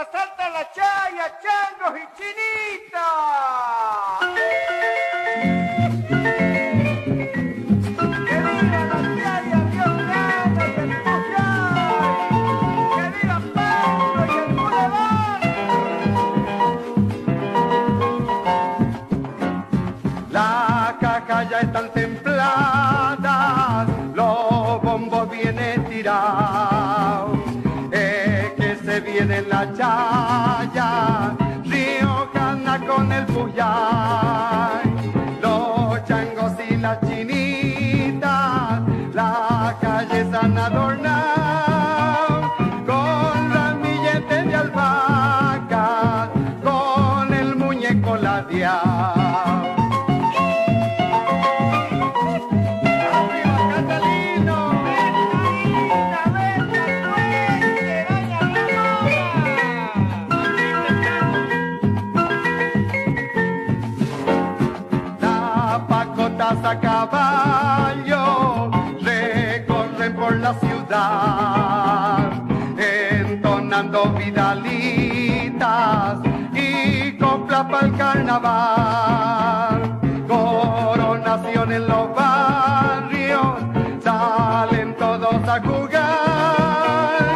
pa' saltar la chaya, changos y chinitas. Que viva la chaya riojana y el Cochangasta. Que viva Pablo y el Boulevard. La caja ya están templadas, los bombos vienen tirados. Viene la chaya riojana con el puyay, los changos y las chinitas, la calle están adornada con las billetes de albahaca, con el muñeco ladeado. A caballo recorren por la ciudad, entonando vidalitas y coplas pa'l carnaval. Coronación en los barrios, salen todos a jugar.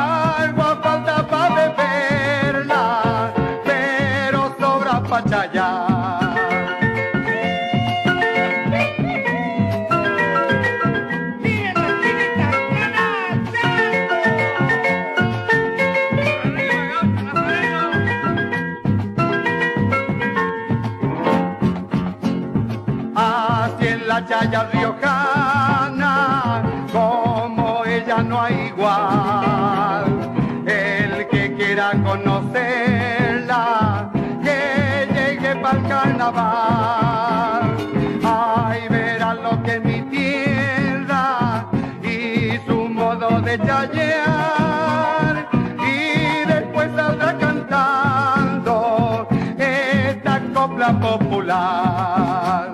Agua falta pa' beberla, pero sobra pa' chayar. Chayas riojanas, como ella no hay igual. El que quiera conocerla, que llegue pa'l carnaval. Ay, verá lo que es mi tierra y su modo de chayear. Y después saldrá cantando esta copla popular.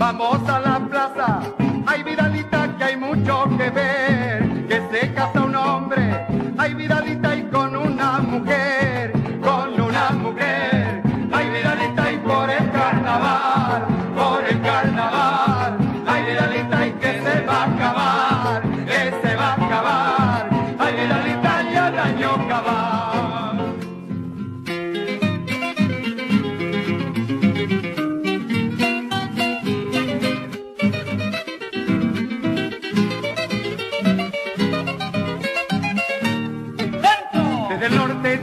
Vamos a la plaza, hay vidalita que hay mucho que ver, que se casa un hombre, hay vidalita y con una mujer, con una mujer, hay vidalita y por el carnaval, por el carnaval, hay vidalita y que se va a acabar, que se va a acabar, hay vidalita y al año acabar.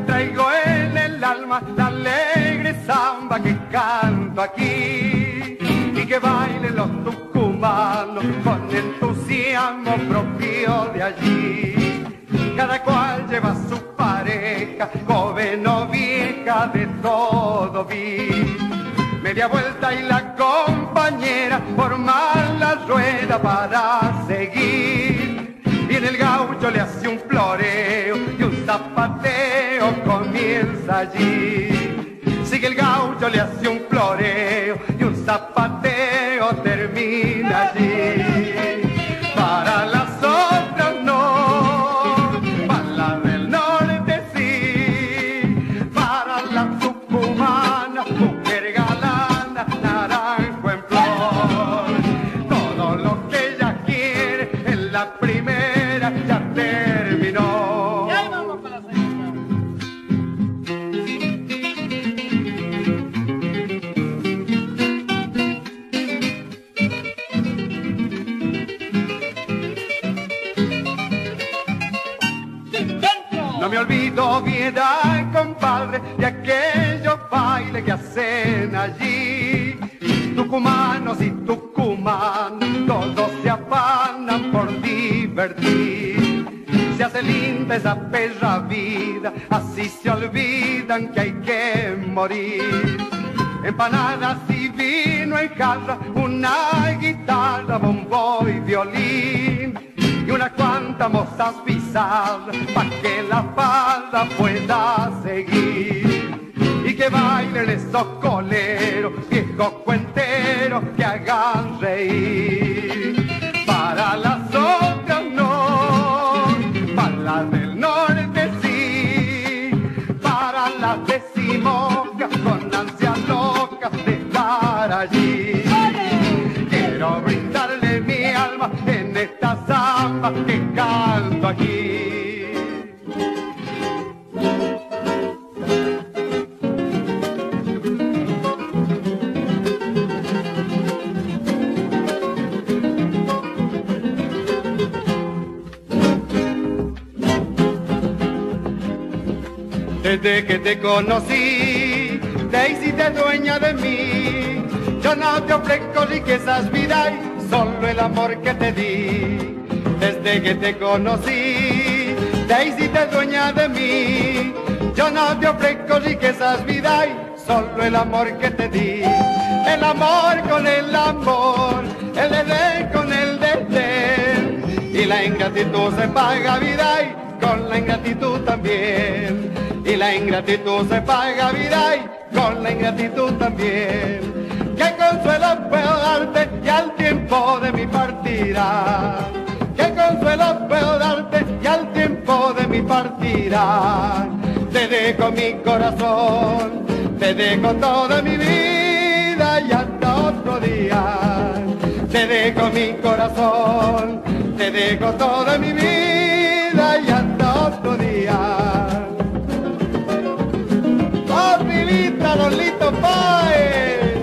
Traigo en el alma la alegre zamba que canto aquí, y que bailen los tucumanos con entusiasmo propio de allí. Cada cual lleva a su pareja, joven o vieja, de todo vi. Media vuelta y la compañera forman la rueda para seguir. Y en el gaucho le hace un floreo y un zapateo comienza allí. Sigue el gaucho, le hace un floreo y un zapateo termina allí. Para las otras no, para las del norte sí, para las tucumanas, mujer galana, naranjo en flor. Todo lo que ella quiere en la primera ya terminó. Y ahí vamos para la segunda. No me olvido, viera, compadre, de aquellos bailes que hacen allí. Tucumanos y tucumanos, todos se afanan por divertir. Se hace linda esa perra vida, así se olvidan que hay que morir. Empanadas y vino en jarra, una guitarra, bombo y violín, y unas cuantas mozas pisadas, pa' que la falda pueda seguir. Y que va los coleros, viejos cuenteros que hagan reír. Para las otras no, para las del norte sí, para las decimocas con ansias locas de estar allí. Quiero brindarle mi alma en esta zamba que canto aquí. Desde que te conocí, te hiciste dueña de mí. Yo no te ofrezco riquezas, vida, y solo el amor que te di. Desde que te conocí, te hiciste dueña de mí. Yo no te ofrezco riquezas, vida, y solo el amor que te di. El amor con el amor, el desdén con el desdén. Y la ingratitud se paga, vida, y con la ingratitud también. Y la ingratitud se paga, vida, y con la ingratitud también. Qué consuelo puedo darte y al tiempo de mi partida. Qué consuelo puedo darte y al tiempo de mi partida. Te dejo mi corazón, te dejo toda mi vida y hasta otro día. Te dejo mi corazón, te dejo toda mi vida y hasta otro día. Lolito Paez,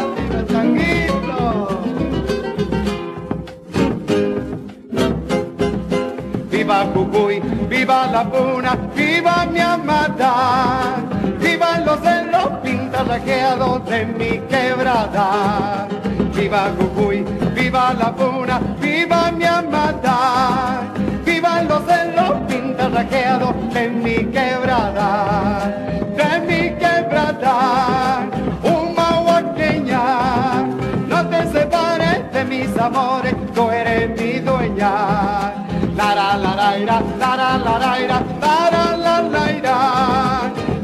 arriba Changuito. Viva Jujuy, viva La Puna, viva mi amada. Viva los cerros pintarrajeados de mi quebrada. Viva Jujuy, viva La Puna, viva mi amada. Viva los cerros pintarrajeados de mi quebrada. De mi quebrada. Una huaqueña, no te separes de mis amores, tú eres mi dueña. Lara laraira, lara laraira, lara laraira.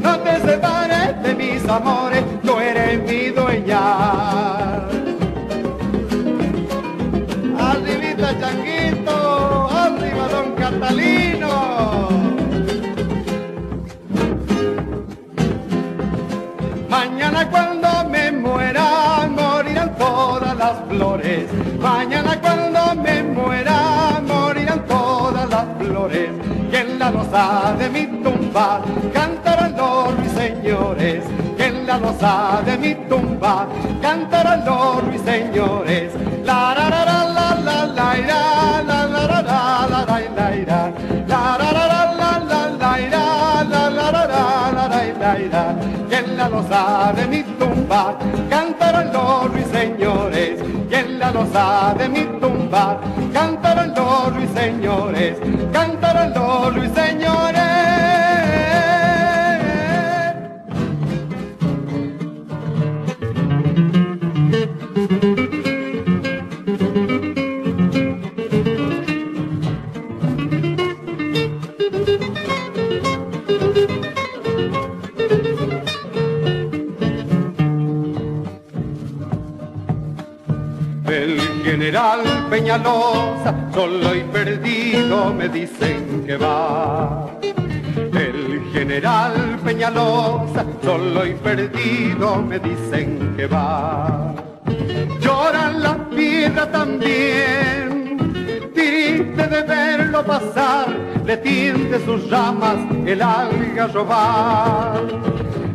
No te separes de mis amores, tú eres mi dueña. Arribita Changuito, arriba Don Catalino. Mañana cuando me muera morirán todas las flores. Mañana cuando me muera morirán todas las flores. Que en la losa de mi tumba cantarán los ruiseñores. Que en la losa de mi tumba cantarán los ruiseñores. La la la la la la ira, la la la la la la ira, la la la la la la ira, la la la la la ira. Y en la losa de mi tumba cantarán los ruiseñores. Y en la losa de mi tumba cantarán los ruiseñores. Cantarán los ruiseñores. General Peñaloza, solo y perdido me dicen que va. El general Peñaloza, solo y perdido me dicen que va. Lloran las piedras también, triste de verlo pasar, le tiende sus ramas el algarrobal.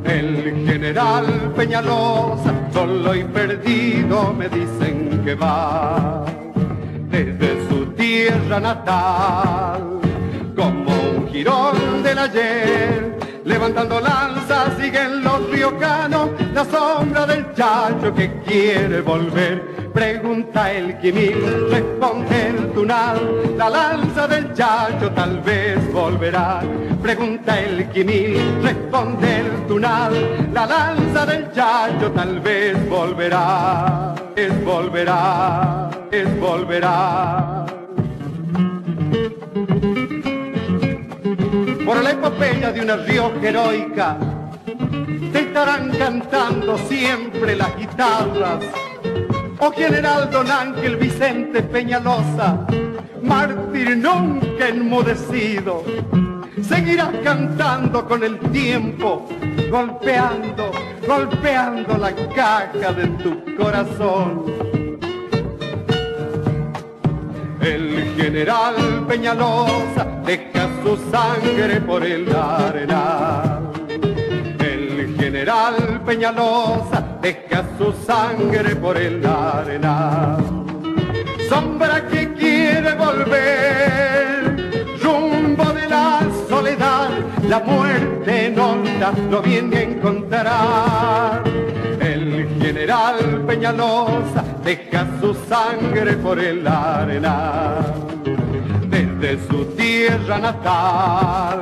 El general Peñaloza, solo y perdido me dicen que va. Desde su tierra natal, como un jirón del ayer, levantando lanzas siguen los riojanos la sombra del Chacho que quiere volver. Pregunta el quimil, responde el tunal, la lanza del Chacho tal vez volverá. Pregunta el quimil, responde el tunal, la lanza del Chacho tal vez volverá. Es volverá, es volverá. Por la epopeya de una Rioja heroica, te estarán cantando siempre las guitarras. O general don Ángel Vicente Peñaloza, mártir nunca enmudecido, seguirás cantando con el tiempo, golpeando, golpeando la caja de tu corazón. El general Peñaloza deja su sangre por el arenal. El general Peñaloza deja su sangre por el arenal. Sombra que quiere volver, rumbo de la soledad, la muerte en onda lo viene a encontrar. El general Peñaloza deja su sangre por el arenal. Desde su tierra natal,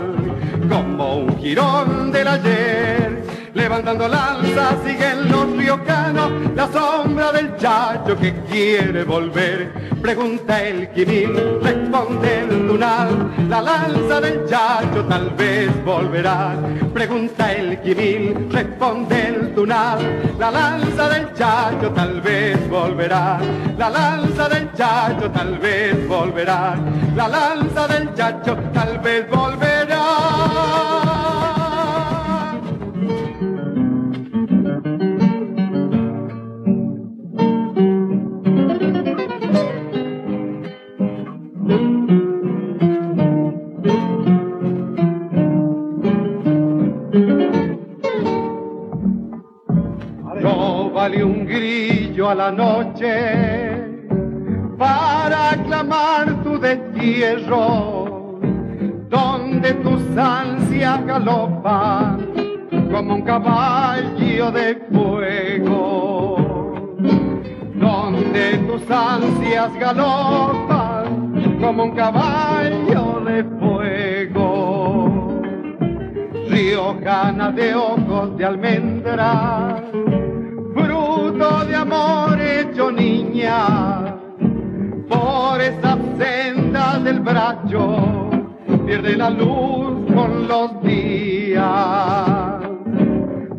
como un jirón del ayer, levantando el alza siguen los riojanos, la sombra del Chacho que quiere volver. Pregunta el quinil, responde el tunal, la lanza del Chacho tal vez volverá. Pregunta el quinil, responde el tunal, la lanza del Chacho tal vez volverá. La lanza del Chacho tal vez volverá. La lanza del Chacho tal vez volverá. Vale un grillo a la noche para aclamar tu destierro, donde tus ansias galopan como un caballo de fuego, donde tus ansias galopan como un caballo de fuego. Riojana de ojos de almendra, fruto de amor hecho niña, por esa senda del bracho pierde la luz con los días.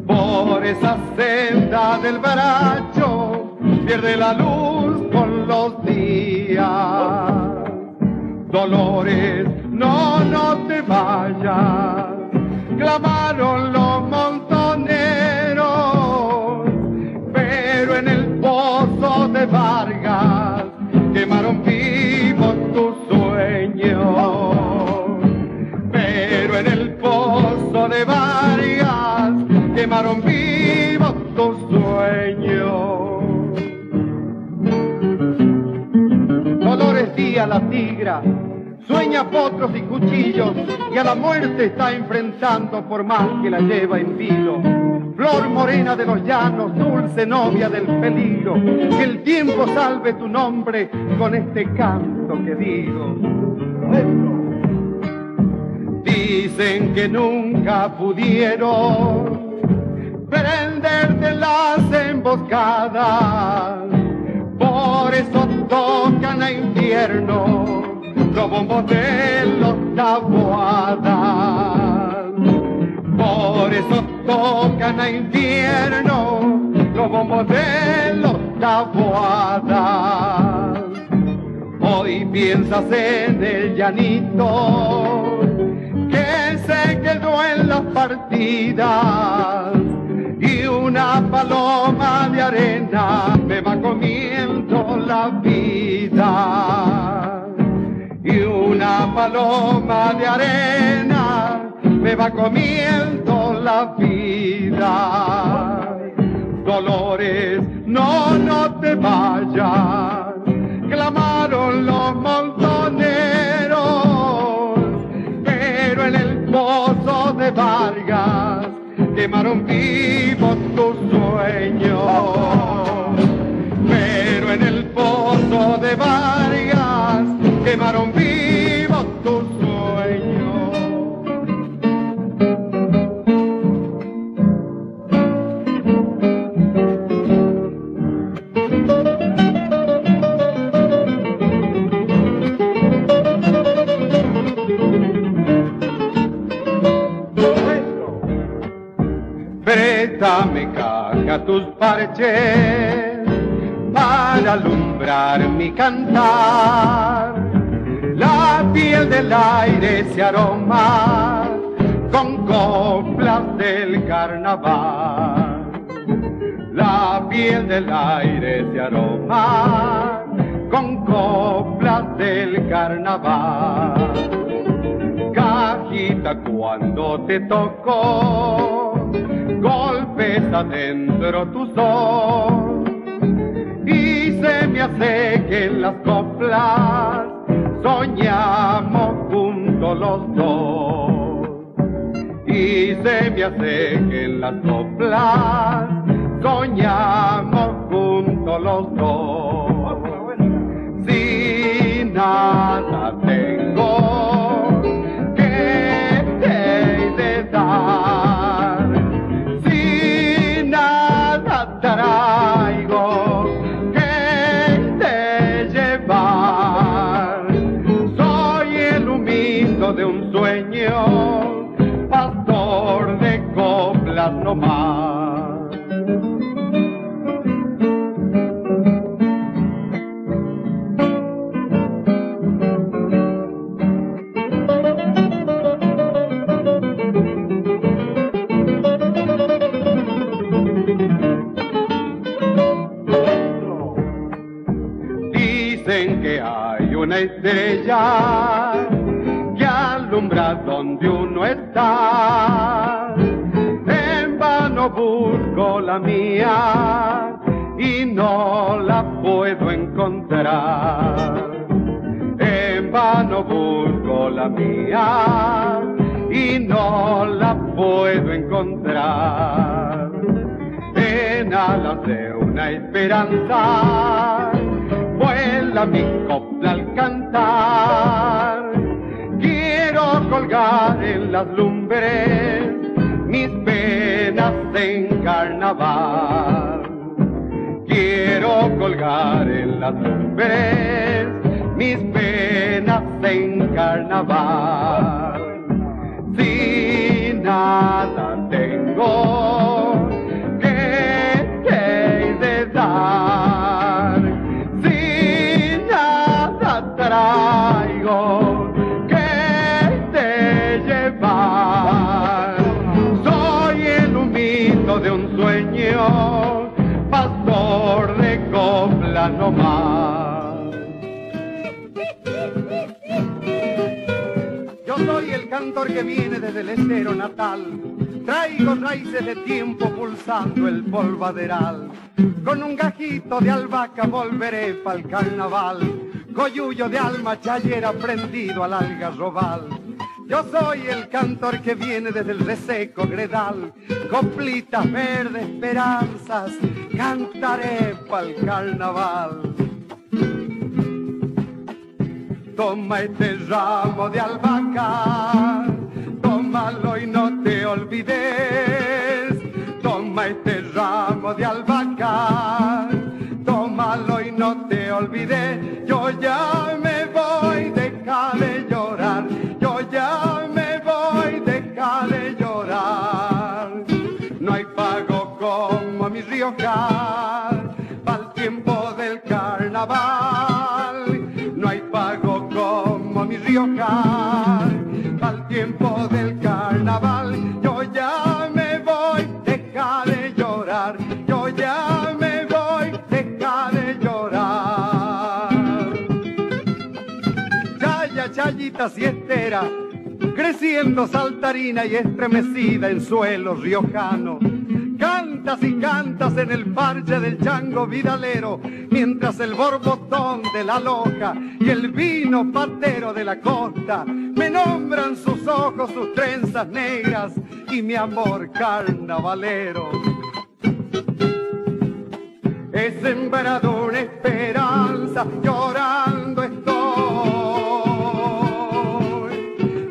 Por esa senda del bracho pierde la luz con los días. Dolores, no, no te vayas, clamaron los montoneros, pero en el pozo de Vargas quemaron vivos tus sueños. Pero en el pozo de Vargas quemaron vivos tus sueños. Dolores Díaz la tigra sueña potros y cuchillos, y a la muerte está enfrentando por más que la lleva en vilo. Flor morena de los llanos, dulce novia del peligro, que el tiempo salve tu nombre con este canto que digo. Dicen que nunca pudieron prenderte las emboscadas, por eso tocan a infierno los bombos de los taboadas. Por eso tocan a infierno los bombos de los taboadas. Hoy piensas en el llanito que se quedó en las partidas, y una paloma de arena me va comiendo la vida. Y una paloma de arena me va comiendo la vida. Dolores, no, no te vayas, clamaron los montoneros, pero en el pozo de Vargas quemaron vivos tus sueños. Pero en el pozo de Vargas quemaron vivos tus sueños. préstame caja tus parches para alumbrar mi cantar. La piel del aire se aroma con coplas del carnaval. La piel del aire se aroma con coplas del carnaval. Cajita cuando te tocó, golpes adentro tu son, y se me hace que en las coplas soñamos juntos los dos. Y se me hace que en las coplas soñamos juntos los dos. Si nada tengo que te he de dar, si nada traigo que te llevar, soy el humito de un sueño, pastor de coplas no más. Una estrella que alumbra donde uno está. En vano busco la mía y no la puedo encontrar. En vano busco la mía y no la puedo encontrar. En alas de una esperanza vuela mi copla al cantar. Quiero colgar en las lumbres mis penas en carnaval. Quiero colgar en las lumbres mis penas en carnaval. Si nada tengo que te he de dar, traigo que te llevar, soy el humito de un sueño, pastor de copla no más. Yo soy el cantor que viene desde el estero natal, traigo raíces de tiempo pulsando el polvaderal. Con un gajito de albahaca volveré pa'l carnaval, coyuyo de alma chayera prendido al algarrobal. Yo soy el cantor que viene desde el reseco Gredal. Coplitas verdes, esperanzas, cantaré pa'l carnaval. Toma este ramo de albahaca, tómalo y no te olvides. Toma este ramo de albahaca, tómalo y no te olvides. Yo ya me voy, déjale llorar. Yo ya me voy, déjale llorar. No hay pago como mi Rioja pa'l tiempo del carnaval. No hay pago como mi Rioja pa'l tiempo del carnaval. Yo ya me voy, déjale llorar. Yo ya me voy, déjale llorar. Chaya, chayita siestera, creciendo saltarina y estremecida en suelo riojano. Cantas y cantas en el parche del chango vidalero, mientras el borbotón de la loja y el vino patero de la costa me nombran sus ojos, sus trenzas negras y mi amor carnavalero. He sembrado una esperanza, llorando estoy.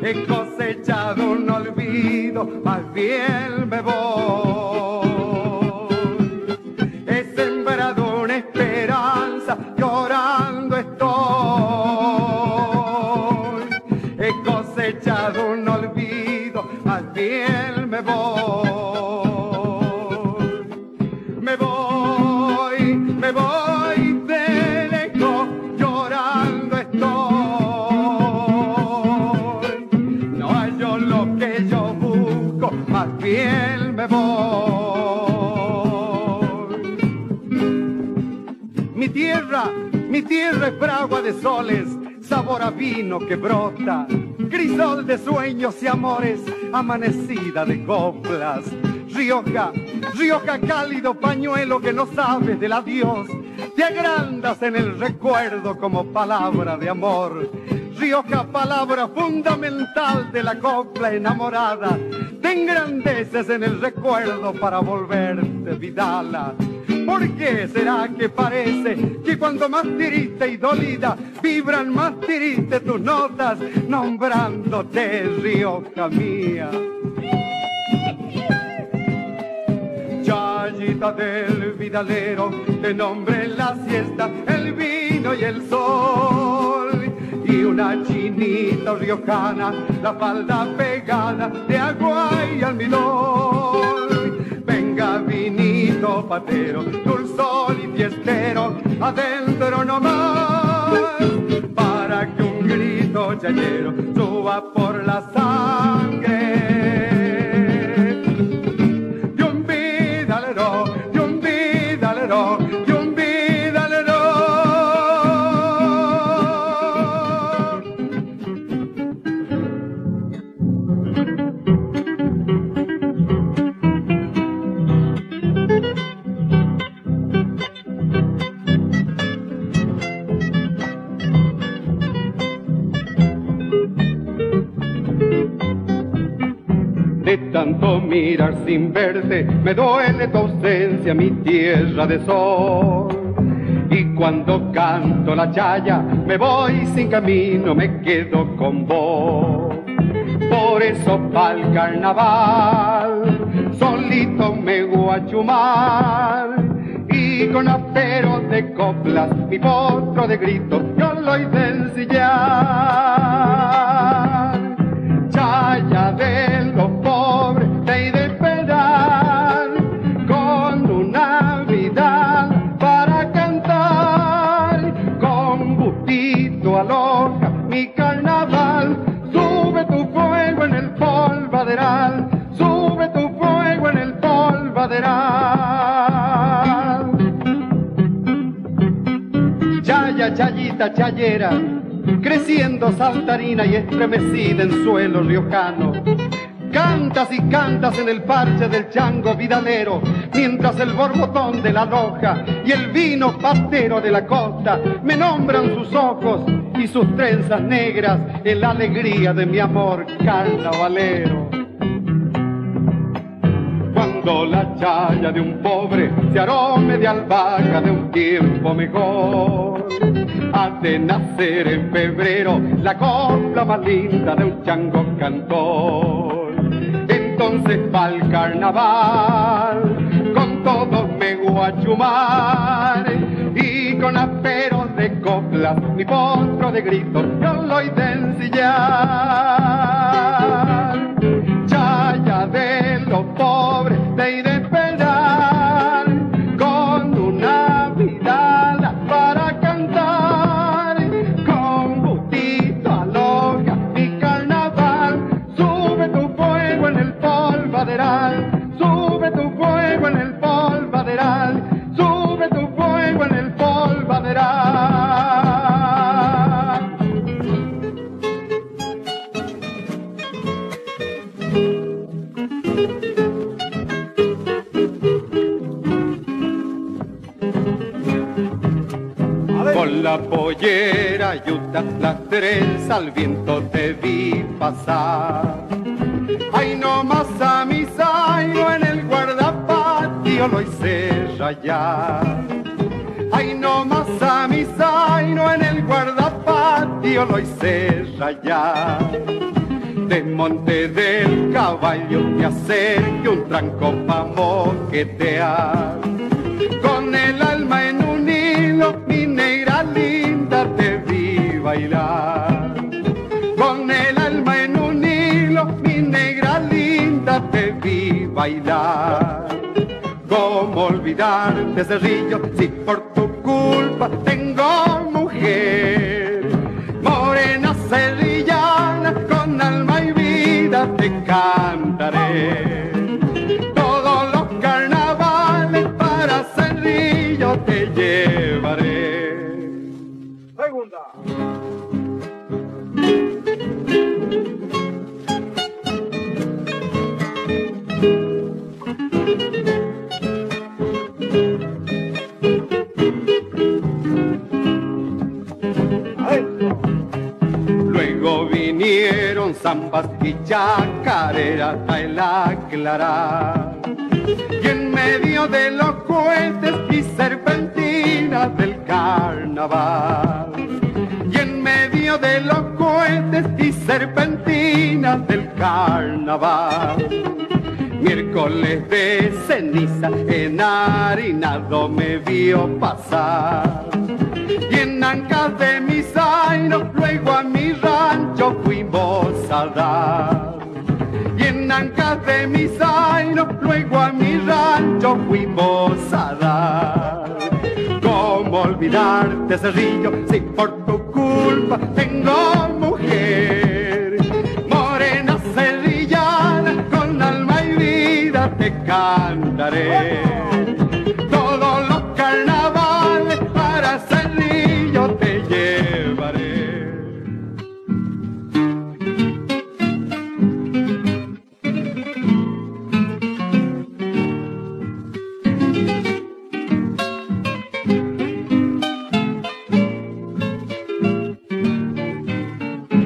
He cosechado un olvido, más bien me voy. He sembrado una esperanza, llorando estoy. He cosechado un olvido, más bien me voy. la piel me voy. Mi tierra es fragua de soles, sabor a vino que brota, crisol de sueños y amores, amanecida de coplas. Rioja, Rioja cálido pañuelo que no sabes del adiós, te agrandas en el recuerdo como palabra de amor. Rioja, palabra fundamental de la copla enamorada, te engrandeces en el recuerdo para volverte vidala. ¿Por qué será que parece que cuando más triste y dolida vibran más triste tus notas nombrándote Rioja mía? Chayita del vidalero, te nombré en la siesta el vino y el sol. Y una chinita riojana, la falda pegada de agua y almidón. Venga vinito patero, dulzón y fiestero, adentro nomás, para que un grito chayero suba por la sangre. De un vidalero, de un vidalero, de un vidalero. De tanto mirar sin verte, me duele tu ausencia, mi tierra de sol. Y cuando canto la chaya, me voy sin camino, me quedo con vos. Por eso pa'l carnaval, solito me voy a chumar. Y con aperos de coplas, mi potro de gritos, yo lo hice ensillar. Chaya de los pobres, te he de esperar con una vidal para cantar. Con gustito aloja mi carnaval, sube tu fuego en el polvaderal, sube tu fuego en el polvaderal. Chaya, chayita, chayera, creciendo saltarina y estremecida en suelo riojano, cantas y cantas en el parche del chango vidalero, mientras el borbotón de la Rioja y el vino pastero de la costa me nombran sus ojos y sus trenzas negras en la alegría de mi amor carnavalero. Cuando la chaya de un pobre se arome de albahaca de un tiempo mejor, ha de nacer en febrero la copla más linda de un chango cantor. Entonces pa'l carnaval con todos me voy a chumar, y con aperos de coplas mi potro de gritos yo lo hice ensillar. Chaya de los pobres te iré a esperar con una vidala para cantar. Con gustito aloja mi carnaval, sube tu fuego en el polvaderal, sube tu fuego en el polvaderal, sube tu fuego en el polvaderal. Con la pollera yuta, las trenzas al viento te vi pasar. Ay, no más a mi sayo en el guardapatio lo hice rayar. Ay, no más a mi sayo en el guardapatio lo hice rayar. Desmonte del caballo, me acerqué un tranco pa' moquetear. Con el alma en un hilo, mi negra linda te vi bailar. Con el alma en un hilo, mi negra linda te vi bailar. ¿Cómo olvidarte, Cerrillo, si por tu culpa tengo mujer? Morena cerrillana, con alma y vida te cantaré. y chacarera hasta el aclarar. Y en medio de los cohetes y serpentinas del carnaval. Y en medio de los cohetes y serpentinas del carnaval. Miércoles de ceniza enharinado me vio pasar. Y en ancas de mis airos luego a mi rancho fuimos a dar. Y en ancas de mis airos luego a mi rancho fuimos a dar. ¿Cómo olvidarte, Cerrillo, si por tu culpa tengo mujer? Morena cerrillana, con alma y vida te cantaré. Todos los carnavales para Cerrillo te llevaré.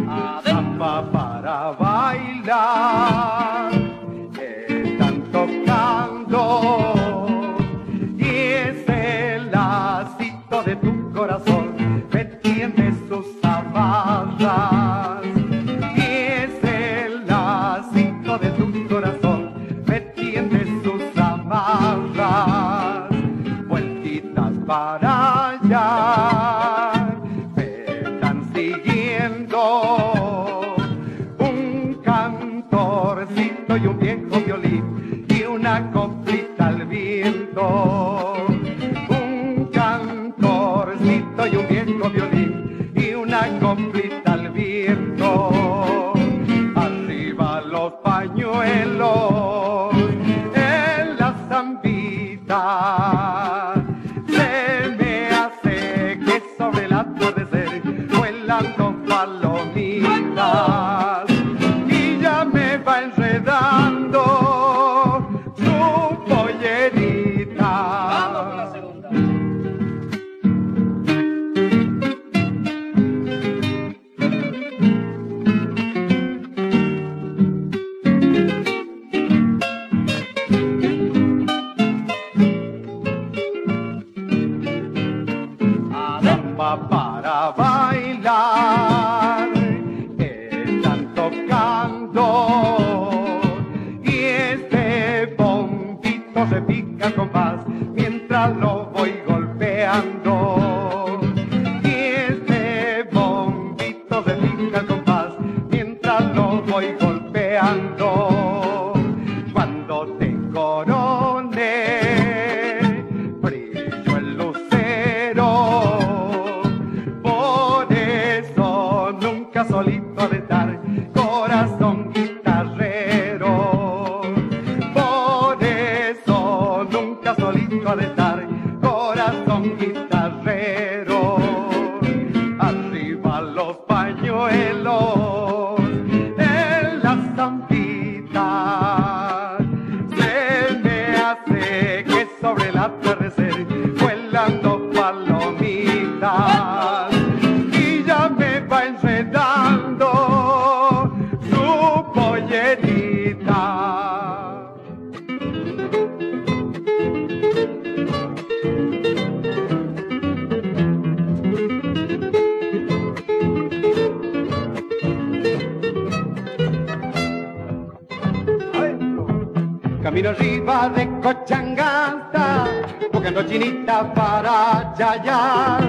A Zamba para bailar están tocando. De tu corazón me tiende sus zapatas y es el lacito de tu corazón me tiende sus zapatas, vueltitas para allá me están siguiendo un cantorcito y un viejo violín y una coplita al viento. Y un viejo violín y una coplita al viento. Arriba los pañuelos en la zambita. Se me hace que sobre el atardecer vuelan dos palomitas y ya me va enredando su pollerita. Para bailar están tocando y este bombito se pica con paz mientras lo voy golpeando. Y este bombito se pica con paz mientras lo voy golpeando. Cuando te corone brillo el lucero. Solito de estar, corazón guitarrero. Por eso nunca solito de estar, corazón guitarrero. Arriba los pañuelos en la zambita. Se me hace que sobre el atardecer vuelan dos palomitas y ya me va a enredar. Camino arriba de Cochangasta, buscando chinita para chayar.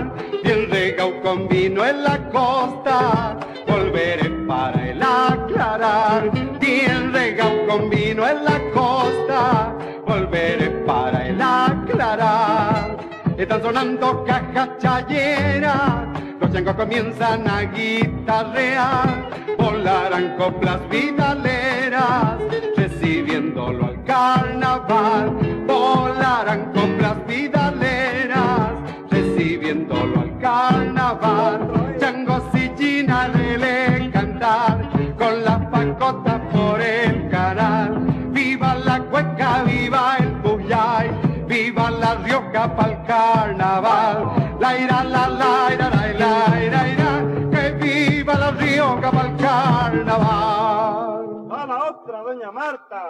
Bien regao con vino en la costa, volveré para el aclarar. Bien regao con vino en la costa, volveré para el aclarar. Están sonando cajas chayeras, los changos comienzan a guitarrear. Volarán coplas vidaleras, recibiéndolo al carnaval. Volarán coplas vidaleras, recibiéndolo al carnaval. Changos y chinas le cantar, con las pancotas por el canal. Viva la cueca, viva el puyay, viva La Rioja pa'l carnaval. La ira, la la ira, la ira, ira, ira, que viva La Rioja pa'l carnaval. Marta.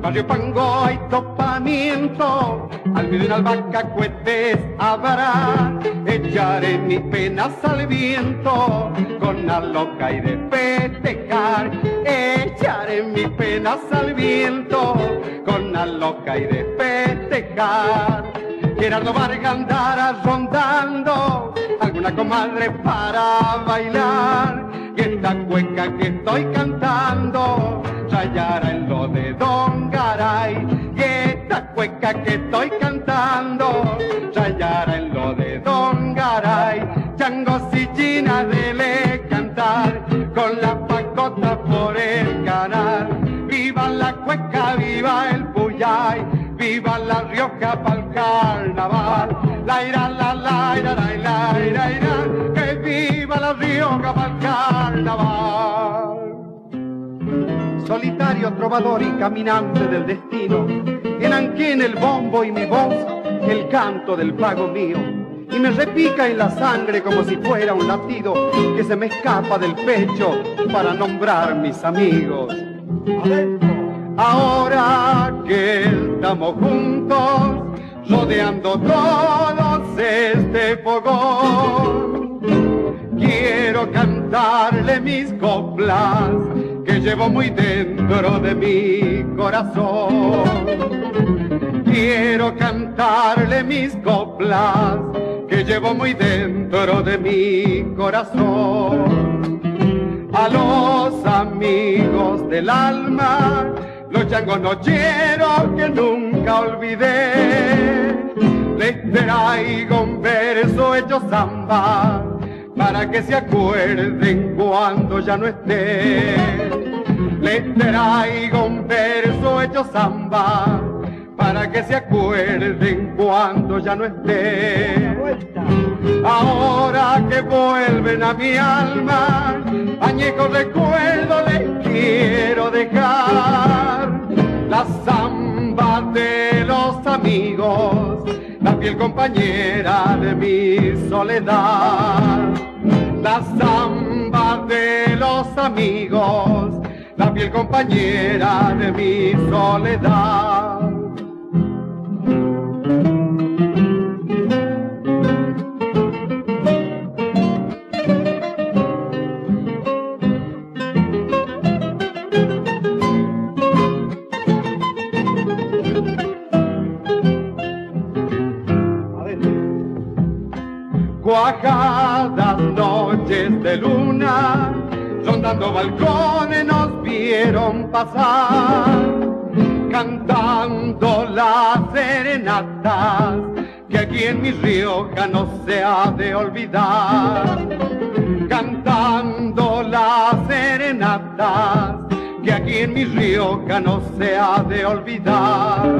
Barrio Pango hay topamiento, almidón, albahaca, cohetes habrá. Echaré mis penas al viento con la loca y de festejar. Echaré mis penas al viento con la loca y de festejar. Gerardo Vargas andará rondando alguna comadre para bailar. Y esta cueca que estoy cantando rayará en lo de Don Garay. Y esta cueca que estoy cantando rayará en lo de Don Garay. Changos y chinas dele cantar con la pacota por el canal. Viva la cueca, viva el puyay, viva La Rioja pa'l carnaval. Laira, la, laira, laira, laira, que viva La Rioja pa'l carnaval. Solitario, trovador y caminante del destino, en Anquén el bombo y mi voz, el canto del pago mío, y me repica en la sangre como si fuera un latido que se me escapa del pecho para nombrar mis amigos. Ahora que estamos juntos, rodeando todos este fogón, quiero cantarle mis coplas que llevo muy dentro de mi corazón. Quiero cantarle mis coplas que llevo muy dentro de mi corazón. A los amigos del alma, los changos nocheros que nunca olvidé, les traigo un verso hecho zamba para que se acuerden cuando ya no esté. Les traigo un verso hecho zamba para que se acuerden cuando ya no esté. Ahora que vuelven a mi alma, añejos recuerdos les quiero dejar. La zamba de los amigos, la fiel compañera de mi soledad. La zamba de los amigos, la fiel compañera de mi soledad. Cuajadas noches de luna, rondando balcones nos vieron pasar, cantando las serenatas que aquí en mi Rioja no se ha de olvidar. Cantando las serenatas que aquí en mi Rioja no se ha de olvidar.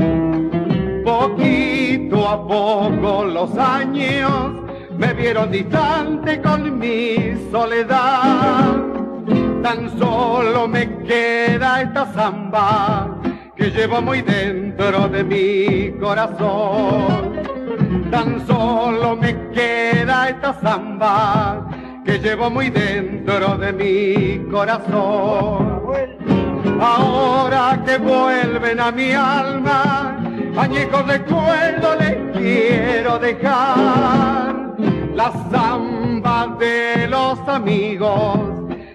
Poquito a poco los años me vieron distante con mi soledad. Tan solo me queda esta zamba que llevo muy dentro de mi corazón. Tan solo me queda esta zamba que llevo muy dentro de mi corazón. Ahora que vuelven a mi alma, añejos recuerdos les quiero dejar. La zamba de los amigos,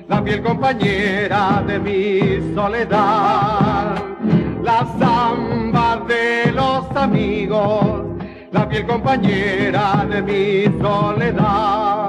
la fiel compañera de mi soledad. La zamba de los amigos, la fiel compañera de mi soledad.